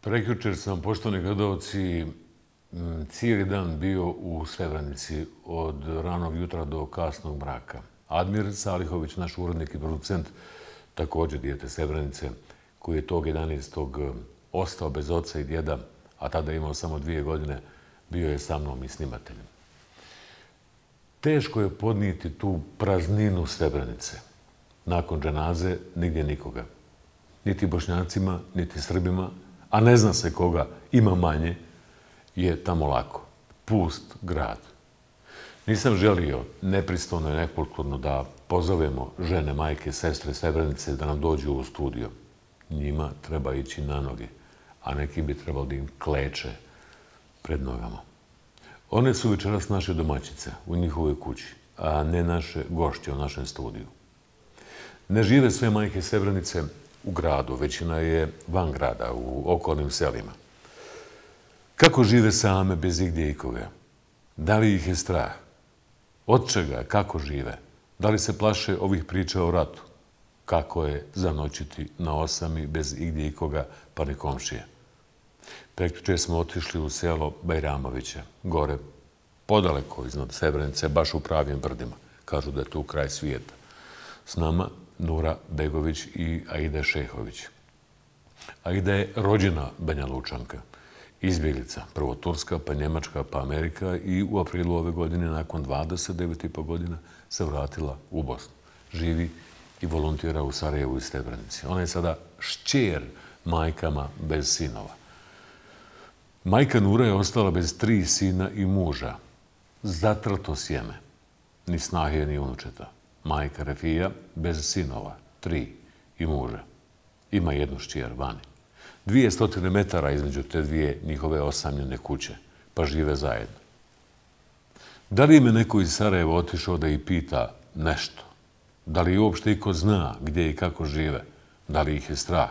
Prekjučer sam, poštovani gledalci, cijeli dan bio u Srebrenici od ranog jutra do kasnog mraka. Admir Salihović, naš urednik i producent, također dijete Srebrenice, koji je tog 11. ostao bez oca i djeda, a tada je imao samo 2 godine, bio je sa mnom i snimateljem. Teško je podnijeti tu prazninu Srebrenice. Nakon dženaze nigdje nikoga. Niti Bošnjacima, niti Srbima, a ne zna se koga ima manje, je tamo lako. Pust grad. Nisam želio nepristojno i nekulturno da pozovemo žene, majke, sestre Srebrenice da nam dođu u studio. Njima treba ići na noge, a neki bi trebalo da im kleče pred nogama. One su večeras naše domaćice u njihovoj kući, a ne naše gošće u našem studiju. Ne žive sve majke Srebrenice u gradu, većina je van grada, u okolnim selima. Kako žive same bez igdje ikoga? Da li ih je strah? Od čega? Kako žive? Da li se plaše ovih priča o ratu? Kako je zanoćiti na osami bez igdje ikoga, pa ni komšije? Prekjuče smo otišli u selo Bajramovića, gore, podaleko iznad Srebrenice, baš u pravim brdima. Kažu da je tu kraj svijeta. S nama Nura Begović i Aide Šehović. Aida je rođena Banja Lučanka, izbjeglica, prvo Turska, pa Njemačka, pa Amerika i u aprilu ove godine, nakon 29,5 godina, se vratila u Bosnu. Živi i volontira u Sarajevu i Srebrenici. Ona je sada kćer majkama bez sinova. Majka Nura je ostala bez 3 sina i muža. Zatrto sjeme. Ni snahe, ni unučeta. Majka Refija bez sinova, 3 i muža. Ima jednu kćer vani. 200 metara između te dvije njihove osamljene kuće, pa žive zajedno. Da li me neko iz Sarajeva otišao da ih pita nešto? Da li uopšte iko zna gdje i kako žive? Da li ih je strah?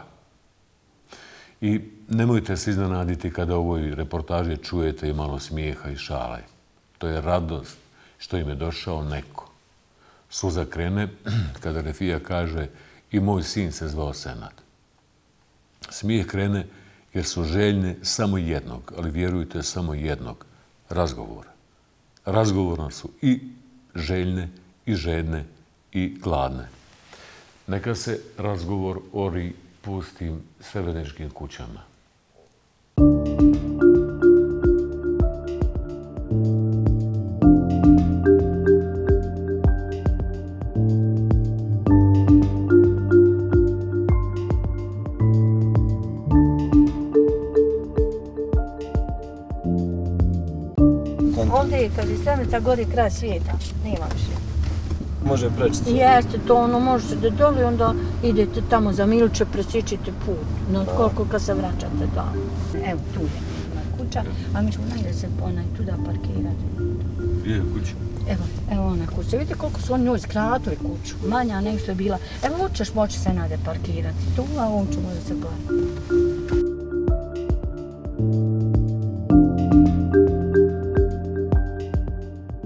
I nemojte se iznenaditi kada u ovoj reportaži čujete i malo smijeha i šale. To je radost što im je došao neko. Suza krene kada Refija kaže i moj sin se zvao Senad. Smijeh krene jer su željne samo jednog, ali vjerujte samo jednog, razgovora. Razgovorno su i željne, i žedne, i gladne. Neka se razgovor ori pustim srebreničkim kućama. Ovdje, kad je Srebrenica, gori kraj svijeta, nema više. Može preći. Jeste, to ono, možete da doli, onda idete tamo za Milče, presičite put. No, koliko kad se vraćate doma. Evo, tu je kuća, a mi ćemo najde se tuda parkirati. Gdje je kuća? Evo ona kuća. Vidite koliko su oni njoj skratili kuću. Manja nego što je bila. Evo, ovdje ćeš moći se najde parkirati tu, a ovdje ćemo da se parkirati.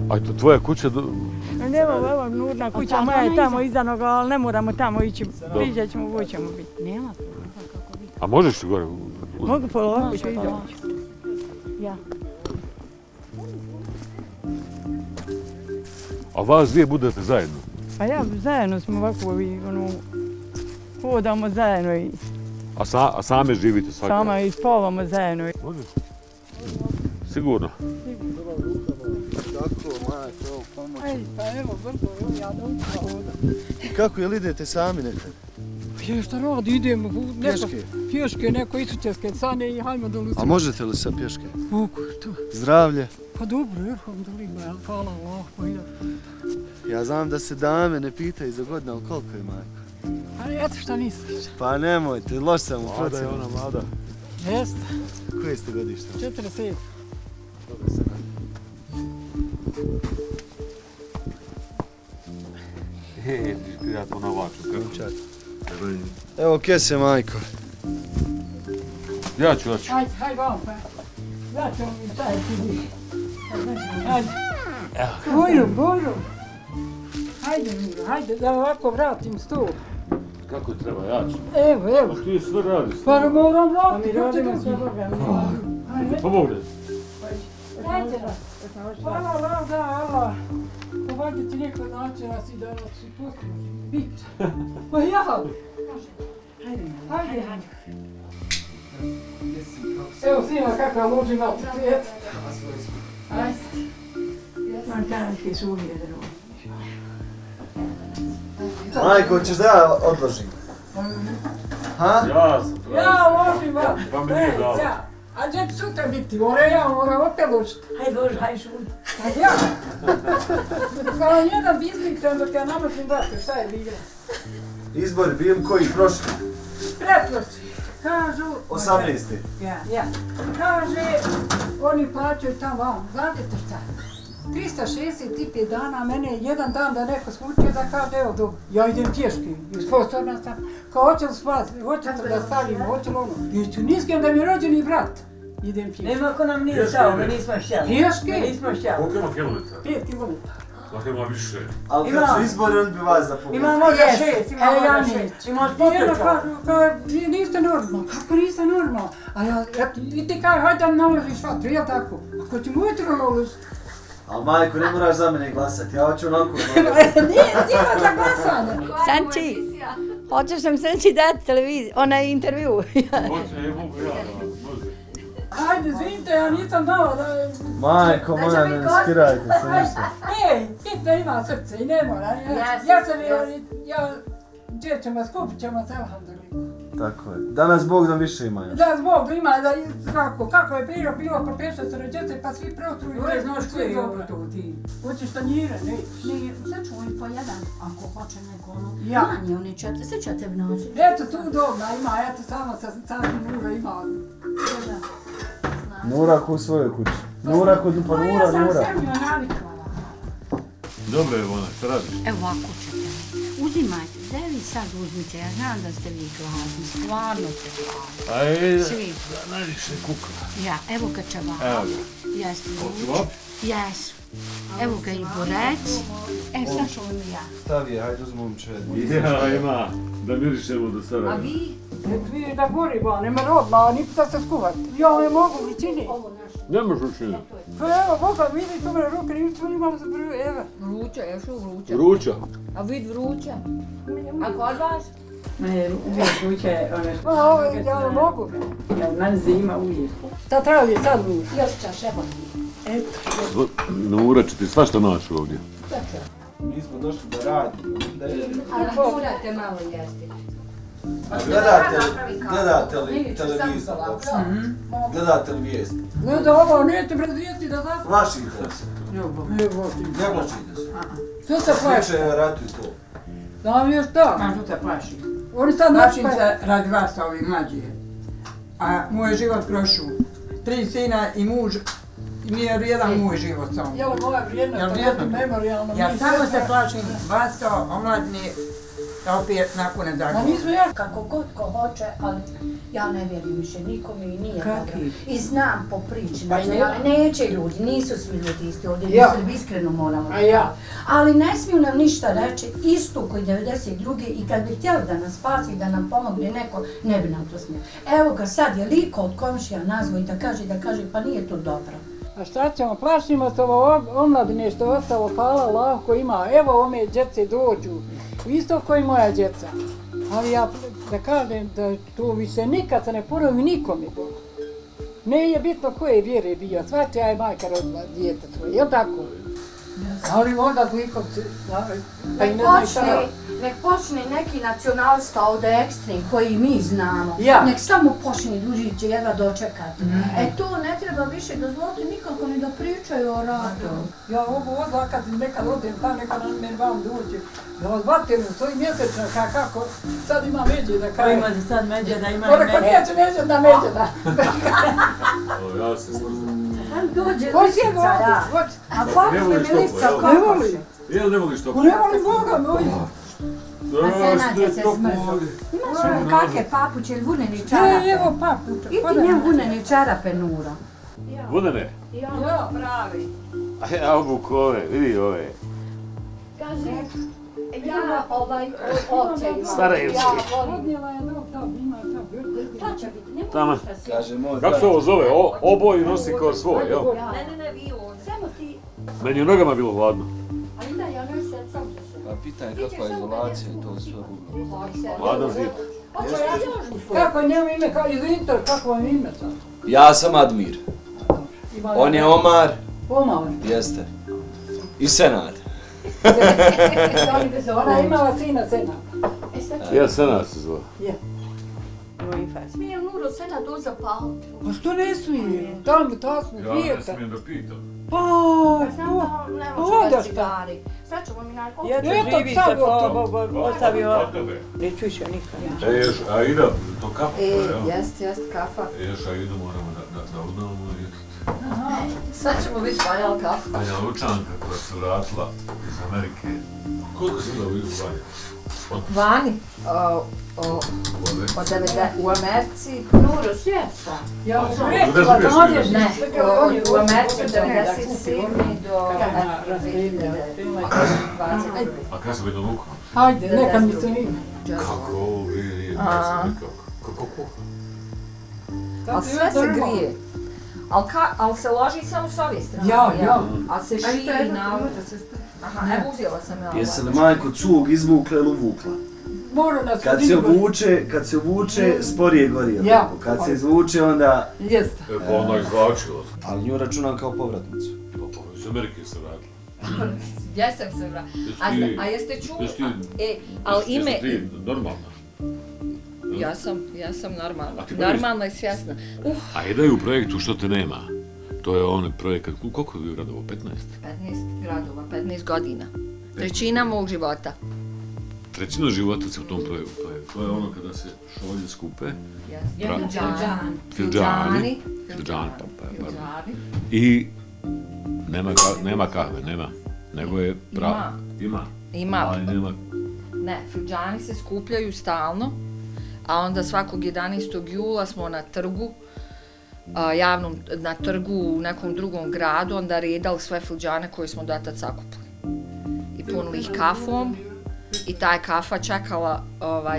A je to tvoja kuća? Evo, evo, Nurna kuća moja je tamo iza noga, ali ne moramo tamo ići. Bliže ćemo, voćemo biti. Nema problema kako biti. A možeš li gore? Mogu polako, ću idem. A vas dvije budete zajedno? Pa ja, zajedno smo ovako, hodamo zajedno i... A same živite svakako? Sama i spavamo zajedno. Možeš? Sigurno? Sigurno. Kako je li idete sami nekako? Ja šta radi, idemo pješke, neko isučeske cane i hajmo do Luce. A možete li sa pješke? Mogu. Zdravlje? Pa dobro, alhamdulillah, hvala Allah, pa idem. Ja znam da se dame ne pitaju za godine, ali koliko je majka? Pa eto šta nisi. Pa nemojte, loš sam u procenu. Mlada je ona, mlada. Jeste. Koje ste godište? 47. Hej, ja to navaču, kako? Evo kese, majko. Ja ću, oči. Hajde, hajde, vam, pa. Ja ću mi taj sidi. Hajde. Bojru, bojru. Hajde, Miro, hajde, da ovako vratim stol. kako treba, ja ću. Evo. Pa ti sve radiš. Pa moram raditi. Pa mi radimo sve Boga. Pomogne. Neće nas. Hvala vam, da, Allah. Ovdje ti neko naće nas i da nas upustimo. Biće. Pa ja. Hajde. Evo sina kakva lužina od cvijeta. Ajde. Mantanke su uvijek drugo. Majko, ćeš da ja odložim? Ja sam pravi. Ja ložim vas. Pa mi nije dao. A gdje ću sutra biti? Ore ja, moram opet ložiti. Hajde loži, hajde šuti. Hajde ja. Hvala jedan biznik, onda te ja namošim dati. Šta je bilo? Izbor bijem koji prošli? Pretprošli. Kažu... 18. Ja. Kaže, oni plaćaju tamo vam. Znate te šta? 365 dana, mene je jedan dan da neko smučio da kaže, evo dobro, ja idem tješki, ispostavljena sam, kao hoće li spaziti, hoće li da stavimo, hoće li ono, jer ću niskem da mi je rođeni brat, idem tješki. Nema ko nam nije stao, mi nismo štjeli. Tješki? Mi nismo štjeli. Koliko ima kilometra? 5 kilometra. Dakle ima više. Ali kad su izbori, on bi vas zapogledali. Ima možda 6, ima možda 6. Ima potreća. Niste normalno, kako niste normalno. A ja, i ti kaj, hajde da naložiš vatru, ja tako. Ako ti mu jutro naložiti. Ali majko, ne moraš za mene glasati, ja hoću onako... Nima za glasanje. Sanči, hoćeš nam Sanči dati televiziju, onaj intervju. Hoće, evo mogu ja, može. Hajde, zvijte, ja nisam dao da... Majko, moja, ne ispirajte se ništa. Ej, hitno ima srce i ne mora. Ja sam joj... Skupit ćemo se, alhamdulillah. Tako je. Danas Bog nam više ima još. Danas Bog ima, kako je priroda bila propešla se rođece, pa svi preotruju. Ure, znaš sve je dobro to ti. Hoćeš tanjira, neć? Ne, začuj po jedan, ako hoće neko ono. Ja. Manje, oni će te, sve će te vnaći. Eto, tu dobra ima, eto, samo sa sasvim Nura ima. Nura ko u svojoj kući. Nura ko, pa Nura. Ja sam Sergio navikala. Dobro je ona, šta radiš? Evo ovako ćete. Uzimajte, da vi sad uzmite, ja znam da ste vi gladni, stvarno ste gladni. Svi. Najviše kukla. Ja, evo ga čevapi. Evo ga. Jesu. Čevapi? Jesu. Evo ga i borec. E, znaš ovo mi ja. Stavi je, hajde uzmem čevapi. Ja, ima. Da mirišemo do Sarajeva. A vi? Vi da gorimo, nema rodla, ni pita se skuvati. Ja ne mogu učiniti. Ne možeš učiniti. Pa evo, Boga, vidi tu me ruke, nisu imali se briju, evo. Vruća, još u vruća. Vruća. A vid vruća. A kod vas? Ne, uvijek vruća je ono što... Pa ovo, ja ne mogu. Mene zima uvijek. Sad treba je sad vruća. Još čaš, evo. Eto. Nura će ti svašta naći ovdje. Tako. Mi smo došli da radimo. Ali morate malo jesti. Gledate li televiziju? Gledate li vijesti? Gleda ovo, nećete brez vijesti da zastavite. Plašite se. Ne plašite se. Što se plaši? Slučaj ratu to. Znam još to. Kažu te plaši. Plašim se radi vas ovi mlađije. A moj život prošu. 3 sina i muž. Nije vrijedan moj život samo. Jel ovo je vrijedno? Ja samo se plašim vas o omladini. Da opet nakon ne zagovorim. Kako god ko hoće, ali ja ne vjerim više nikome i nije tako. I znam po pričinu, ali neće ljudi, nisu svi ljudi isti ovdje, mi iskreno moramo. Ali ne smiju nam ništa reći, istu koji 92. i kad bi htjeli da nas spasi i da nam pomogne neko, ne bi nam to smio. Evo ga sad je liko od komšija nazvao i da kaže pa nije to dobro. A šta ćemo, plašimo se ovo omladine što ostalo, hvala Allah ko ima, evo ome djece dođu. Isto ko i moja djeca, ali ja da kažem da to više nikad se ne ponovi nikome. Ne je bitno koje vjere bio, svačija je majka rodila djeta svoje, jel' tako? Ali onda klikom se... Nek počne neki nacionalista ovdje ekstrem koji mi znamo, nek samo počne družit će jedva dočekati. E to ne treba više dozvoliti nikako ni da pričaju o ratu. Ja ovu odla kad nekad odem tam, nekad meni vam dođe, da vas vatim u svoj mjesečno kako sad ima međe da kaj. Ima sad međe da ima međe. Orako neću neće da međe da. Ja se svrznam. Dođe Lisica, da. A počne mi Lisica kokoši. Jel ne voliš topu? Ne volim Boga, ne volim. A senate se smrzlo. Imaš kakve papuće ili vuneni čarape? Evo papuće. I ti njem vuneni čarape, Nura. Vunene? I ono pravi. A ja obuku ove, vidi ove. Kaži. Ja ovaj očaj. Sarajevski. Sad će biti, ne mogu šta si. Kako se ovo zove? Oboj nosi kao svoj, jel? Ne, vi ovo. Samo ti... Meni u nogama bilo hladno. Ali da, ja nešto sam što. A pitanje kakva izolacija i to sve uglavno. Hladan zid. Kako je njemu ime kao Izvintor, kako vam ime sam? Ja sam Admir. On je Omar. Omar? Jeste. I Senad. Ona je imala sina Senada. Ja Senad se zvala. Ja. Smijem Nuro Senad doza paliti. Pa što ne smijem? Tamo tasno pijeta. Ja ne smijem da pitam. Pa, odaš ta. Sad ćemo mi najbolji. Eto, sad ostavio. Ne čuješ joj nikad. E, ješ Aida, to kafa. E, jeste kafa. E, ješ Aida, moramo da uznamo jeti. Sad ćemo biti Banja Luka. Banja Lučanka koja se vratila iz Amerike. Koliko si da vidio Banja? Vani? U Americi? Nuro, šesta. Ja sam rekla da odješ ne. U Americi od 97. do 2020. A kada sam vidio Luka? Hajde, neka mi se nima. Kako ovo vidi? Kako? A sve se grije. Ali se loži samo s ove strane. Ja. Ali se širi na ovo. Aha, evo uzijela sam ja ovo. Jesi li majko cug izvukla ili uvukla? Kad se ovuče, sporije gori. Kad se izvuče, onda... Jeste. Pa ona izvlačila. Ali nju računam kao povratnicu. Pa povratnicu, iz Amerike se vratila. Jesam se vratila. A jeste čuli... Jesi ti normalna? Ja sam normalna. Normalna i svjesna. Aida je u projektu Što te nema. To je onaj projekat, koliko je gradova? 15? 15 gradova, 15 godina. Trećina mog života. Trećina života se u tom projektu. To je ono kada se šolje skupe. Filđani. I nema kahve, nema. Nego je pravo. Ima. Ali nema. Ne, filđani se skupljaju stalno. A onda svakog 11. jula smo na trgu, javnom, na trgu u nekom drugom gradu, onda redali sve filđane koje smo dotad sakupili. I punili ih kafom i ta je kafa čekala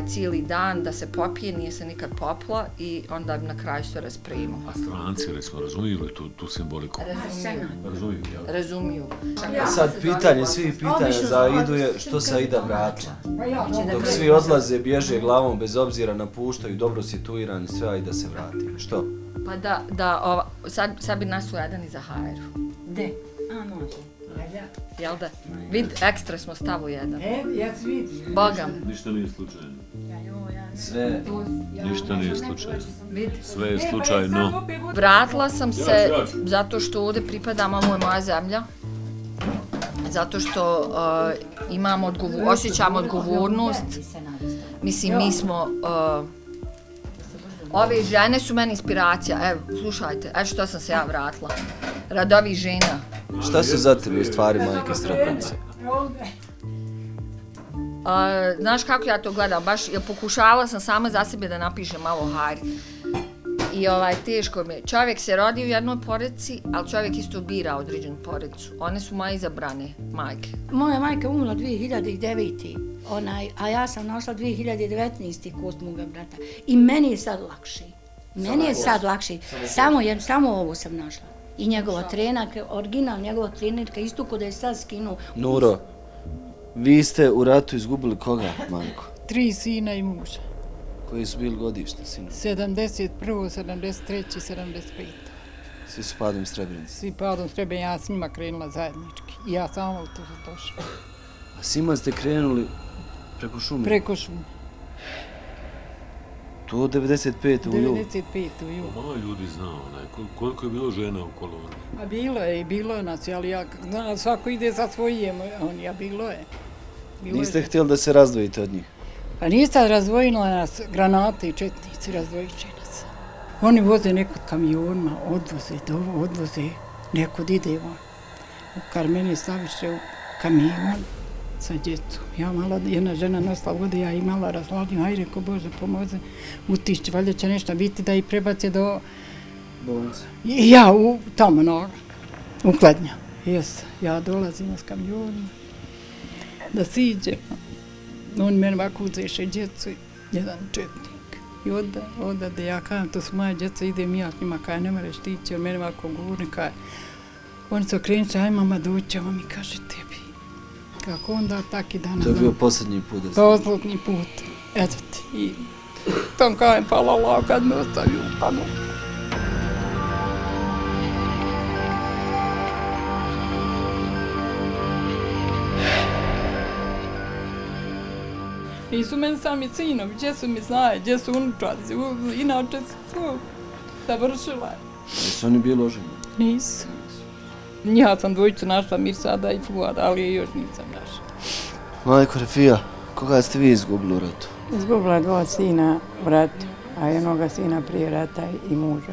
cijeli dan da se popije, nije se nikad popla i onda na kraju se raspremao. A stranci, recimo, razumiju li tu simboliku? Razumiju. Sad pitanje, svih pitanja za Aidu je što se Aida vratila. Dok svi odlaze, bježe glavom, bez obzira napuštaju, dobro situirani, sve Aida se vrati. Što? Pa da, sad bi nas ujedani za Hajru. Gde? A, može. Jel da? Vid, ekstra smo stavu jedan. Ja se vidim. Bogam. Ništa nije slučajno. Sve. Ništa nije slučajno. Sve je slučajno. Vratila sam se zato što ovdje pripada moja zemlja. Zato što osjećam odgovornost. Mislim, mi smo... Ove žene su meni inspiracija. Evo, slušajte, što sam se ja vratila. Rad ovih žena. Šta se za tebe u stvari, majke Srebrenice? Znaš kako ja to gledam, baš pokušavala sam sama za sebe da napišem malo Hajri. I teško mi je. Čovjek se rodi u jednoj porodici, ali čovjek isto bira određenu porodicu. One su moje izabrane majke. Moja majka umrla 2009. A ja sam našla 2019. kost moga brata. I meni je sad lakši. Samo ovo sam našla. I njegova trenerka, original njegova trenerka, isto ko da je sad skinuo. Nuro, vi ste u ratu izgubili koga, majko? 3 sina i muža. Koji su bili godište, sina? 71., 73., 75. Svi su padom u Srebrenici? Svi padom u Srebrenici, ja s njima krenula zajednički. I ja samo u to došla. A s njima ste krenuli preko šume? Preko šume. To od 95. u julu? 95. u julu. Malo ljudi znao, koliko je bilo žena u koloni? A bilo je nas, ali svako ide sa svojim, a bilo je. Niste htjeli da se razdvojite od njih? Pa niste razdvojila nas, granate i četnici razdvojit će nas. Oni voze nekud kamionima, odvoze, nekud ide on. U Karmeni staviše u kamion. Sa djecu. Jedna žena nosla vode, ja imala razladnju, aj reko Bože pomoze, utišće, valjda će nešto biti da ih prebace do... Bolnice. Ja, tamo na ukladnja. Ja dolazim s kamionima da siđem. on meni ovako uzeše djecu, jedan četnik. I odade, ja kajem, to su moja djeca, idem ja s njima, kaj ne moreš ti ići, jer meni ovako gurni, kaj. Oni se okrenuće, aj mama doći, ovo mi kaže tebi. Kako onda, tak i danas. To je bio posljednji put. Posljednji put, eto ti. I tam kajem, hvala Allah, kad me ostavio, pano. Nisu meni sami sinovi, gdje su mi znaje, gdje su unučaci, inače su završila. Nisu oni bili oženi? Nisu. Ja sam dvojicu našla, Mirsada i Fuad, ali još nisam našla. Majko Refija, koga ste vi izgubili u ratu? Izgubila dva sina u ratu, a jednoga sina prije rata i muža.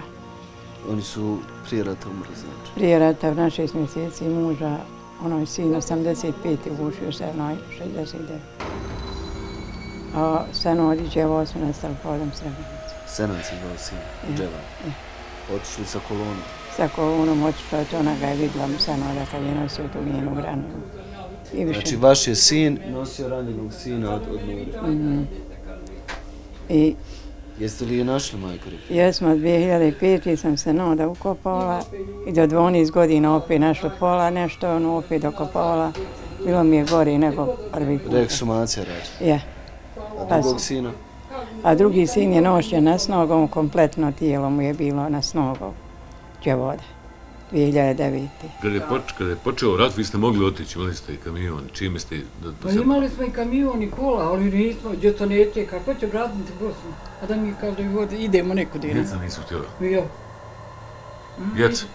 Oni su prije rata umrli, znači? Prije rata, na 6 mjeseci muža, onoj sin 85. ugušio se, onoj 69. A Sanodić je ovo su nastali povodom Srebrenice. Senanci je ovo sin, dževa. Otišli sa kolonom? Sa kolonom otišla, ona ga je vidla mu Sanoda kad je nosio tu njenu granu. Znači vaš je sin nosio ranjenog sina od Nure. Jeste li je našli, majko Refija? Jesmo, 2005. sam Sanoda ukopovala i do 12 godina opet našla pola nešto, ono opet dokopovala. Bilo mi je gori nego prvi put. Reeksumacija rađa? Ja. A drugog sina? A drugi sin je nošljen na snogom, kompletno tijelo mu je bilo na snogom. Djevoda, 2009. Kada je počeo rat, vi ste mogli otići, imali ste i kamion, čime ste... Imali smo i kamion i kola, ali nismo, djeca neće, kako će vratiti Bosnu? A da mi kažu, idemo nekud. Djeca nisu htjela? Ja. Djeca,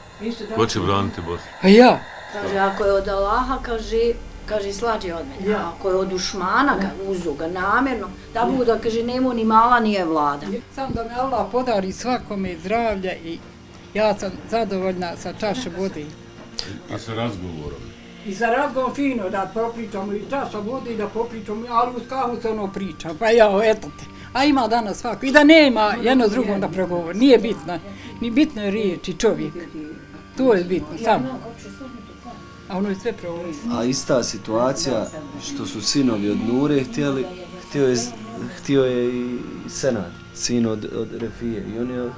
ko će vratiti Bosnu? A ja! Kaže, ako je od Allaha, kaže... Kaže, slađe od mene, ako je od dušmana, uzu ga namjerno, da buda, kaže, nemo ni mala nije vlada. Sam da me Allah podari svakome zdravlja i ja sam zadovoljna sa čašom vode. I sa razgovorom. I sa razgovorom fino da popričamo i čašom vode i da popričamo, ali uz kahu se ono priča, pa jao, eto te. A ima danas svako i da nema jedno s drugom da progovori, nije bitno, ni bitno je riječ i čovjek, to je bitno, samo. A ono je sve provoljeno. A ista situacija što su sinovi od Nure htio je i Senad, sin od Refije. I on je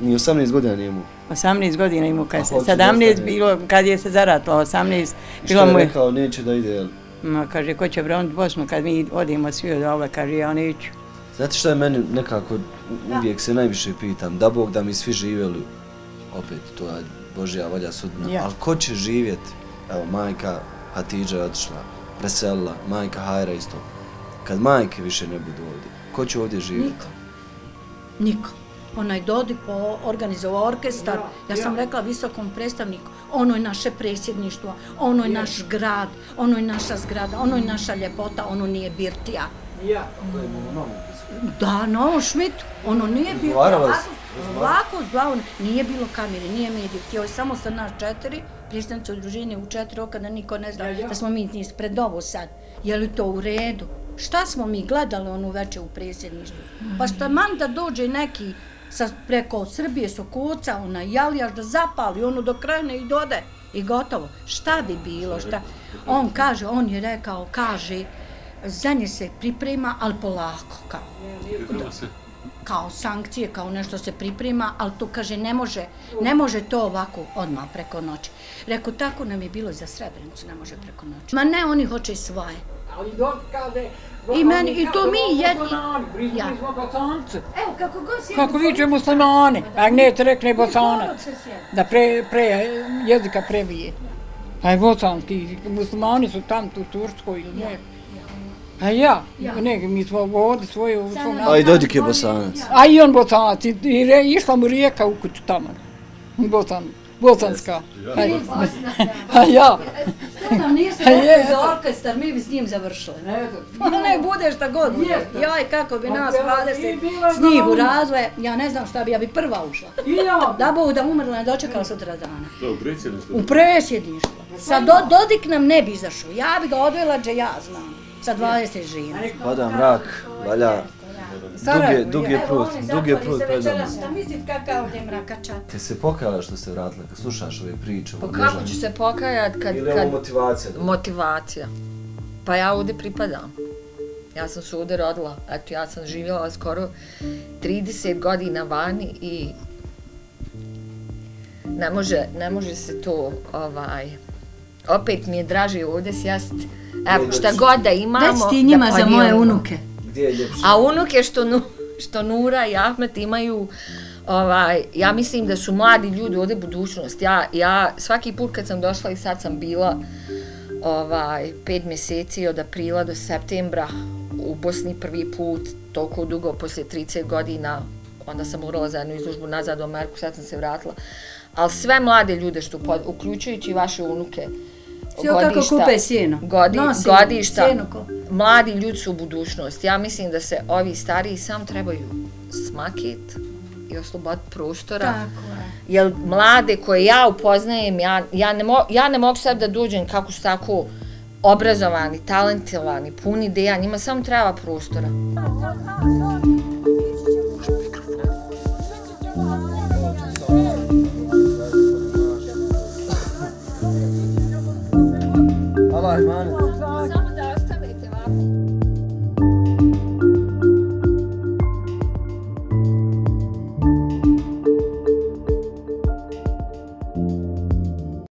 ni 18 godina nije imao. 18 godina imao kada se, 17 bilo kada je se zaratilo, 18 bilo mu je... Što je rekao, neće da ide, jel? Kaže, ko će braniti Bosnu kad mi odimo svi od ovdje, kaže, ja neću. Znate što je meni nekako, uvijek se najviše pitam, da Bog da mi svi živjeli, opet to je Božja volja sudbina, ali ko će živjeti? Evo, majka Hatidža je otišla, preselila, majka Hajra isto. Kad majke više ne budu ovdje, ko će ovdje živjeti? Niko. Niko. Onaj Dodik organizovao orkestar, ja sam rekla visokom predstavniku, ono je naše predsjedništvo, ono je naš grad, ono je naša zgrada, ono je naša ljepota, ono nije birtija. Ja, ono je novo pisao. Da, novo Šmitu, ono nije birtija. Ovako zbao, nije bilo kamere, nije mediju, htio je samo sa nas 4, pristanci udruženje u 4 oka da niko ne zna da smo mi ispred ovo sad. Je li to u redu? Šta smo mi gledali onu večer u predsjedništvu? Pa šta man da dođe neki preko Srbije, Sokoca, ona Jalijaš da zapali, ono do krajne i dode i gotovo. Šta bi bilo? On kaže, on je rekao, kaže, za nje se priprema, ali polako kao. Priprema se? Kao sankcije, kao nešto se priprema, ali to kaže ne može to ovako odmah preko noći. Rekao, tako nam je bilo za Srebrenicu, ne može preko noći. Ma ne, oni hoće svoje. I meni, i to mi jedni. Evo, kako god sjedi. Kako viče muslimane, a neće rekne Bosanac, da jezika previje. Pa je bosanski, muslimani su tam tu Turskoj ili ne. A ja, mi smo ovdje svoje... A i Dodik je Bosanac. A i on Bosanac, išla mu rijeka u kuću tamo. Bosanska. A ja. Što nam niste mogli za orkestar, mi bi s njim završili. Ne bude šta god. Jaj, kako bi nas 20 s njih u razvoje, ja ne znam šta bi, ja bi prva ušla. Da Bog da umrla ne dočekala sutra dana. U predsjedništvo. Sad Dodik nam ne bi izašao, ja bi ga odvela gdje ja znam. Sa 20 žena. Pada mrak, valja, dug je prut predama. Šta misliš kakav ovdje mrakača? Kad se pokajaš što se vratila, kad slušaš ove priče... Pa kako ću se pokajat kad... Ili ovo motivacija. Motivacija. Pa ja ovdje pripadam. Ja sam se ovdje rodila, eto ja sam živjela skoro 30 godina vani i ne može se to, opet mi je draže ovdje sjest, evo šta god da imamo. Daj ti njima za moje unuke. Gdje je ljepše? A unuke što Nura i Ahmet imaju, ja mislim da su mladi ljudi ovdje budućnost. Ja svaki put kad sam došla i sad sam bila 5 mjeseci od aprila do septembra u Bosni prvi put, toliko dugo, poslije 30 godina, onda sam morala za jednu izložbu nazad u Ameriku, sad sam se vratila. Ali sve mlade ljude, uključujući vaše unuke, godišta, mladi ljudi su u budućnost. Ja mislim da se ovi stariji sam trebaju smakiti i osloboditi prostora. Jer mlade koje ja upoznajem, ja ne mogu sad da dođem kako su tako obrazovani, talentovani, puni ideja, njima samo treba prostora. Hvala.